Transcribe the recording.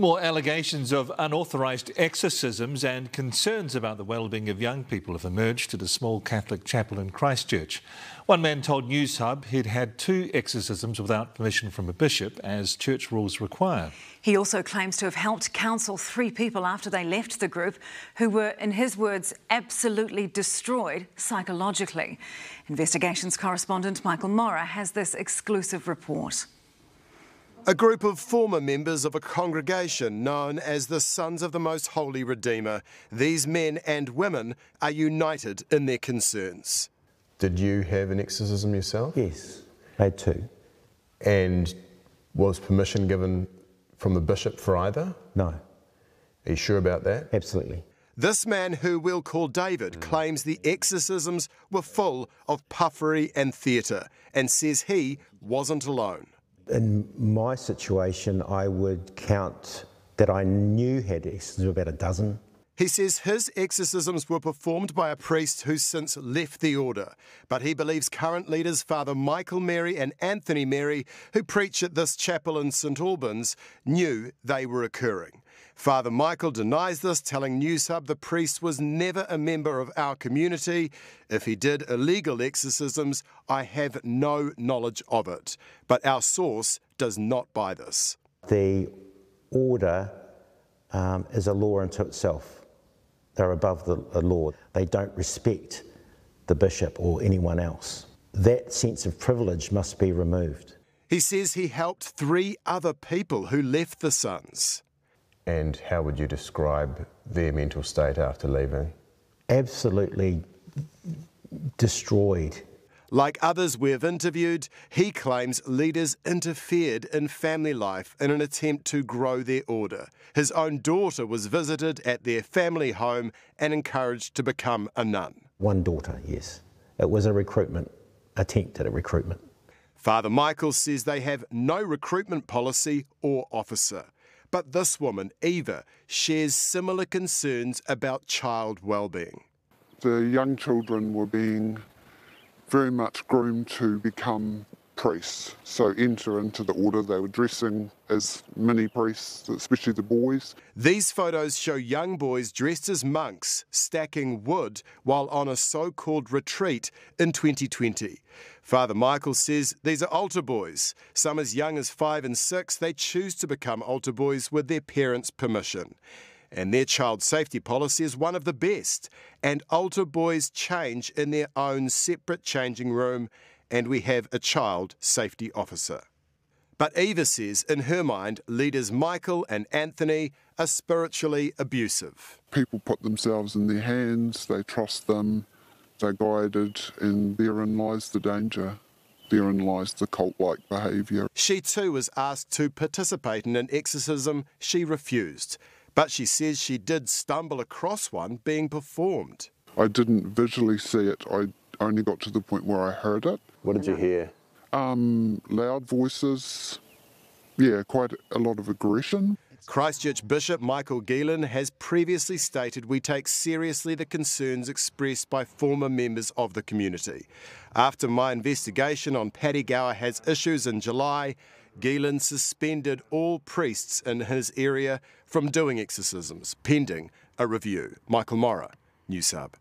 More allegations of unauthorised exorcisms and concerns about the well-being of young people have emerged at a small Catholic chapel in Christchurch. One man told NewsHub he'd had 2 exorcisms without permission from a bishop, as church rules require. He also claims to have helped counsel 3 people after they left the group who were, in his words, absolutely destroyed psychologically. Investigations correspondent Michael Morrah has this exclusive report. A group of former members of a congregation known as the Sons of the Most Holy Redeemer. These men and women are united in their concerns. Did you have an exorcism yourself? Yes, I had 2. And was permission given from the bishop for either? No. Are you sure about that? Absolutely. This man, who we'll call David, claims the exorcisms were full of puffery and theatre, and says he wasn't alone. In my situation, I would count that I knew had exorcisms about 12. He says his exorcisms were performed by a priest who's since left the order, but he believes current leaders Father Michael Mary and Anthony Mary, who preach at this chapel in St Albans, knew they were occurring. Father Michael denies this, telling NewsHub the priest was never a member of our community. If he did illegal exorcisms, I have no knowledge of it. But our source does not buy this. The order is a law unto itself. They're above the law. They don't respect the bishop or anyone else. That sense of privilege must be removed. He says he helped 3 other people who left the Sons. And how would you describe their mental state after leaving? Absolutely destroyed. Like others we've interviewed, he claims leaders interfered in family life in an attempt to grow their order. His own daughter was visited at their family home and encouraged to become a nun. One daughter, yes. It was a recruitment, attempt at a recruitment. Father Michael says they have no recruitment policy or officer. But this woman, Eva, shares similar concerns about child well-being. The young children were being very much groomed to become priests, so enter into the order. They were dressing as mini-priests, especially the boys. These photos show young boys dressed as monks stacking wood while on a so-called retreat in 2020. Father Michael says these are altar boys. Some as young as 5 and 6, they choose to become altar boys with their parents' permission. And their child safety policy is one of the best. And altar boys change in their own separate changing room, and we have a child safety officer. But Eva says, in her mind, leaders Michael and Anthony are spiritually abusive. People put themselves in their hands, they trust them, they're guided, and therein lies the danger. Therein lies the cult-like behaviour. She too was asked to participate in an exorcism. She refused, but she says she did stumble across one being performed. I didn't visually see it. I only got to the point where I heard it. What did you hear? Loud voices, yeah, quite a lot of aggression. Christchurch Bishop Michael Gielen has previously stated we take seriously the concerns expressed by former members of the community. After my investigation on Paddy Gower has issues in July, Gielen suspended all priests in his area from doing exorcisms, pending a review. Michael Morrah, NewsHub.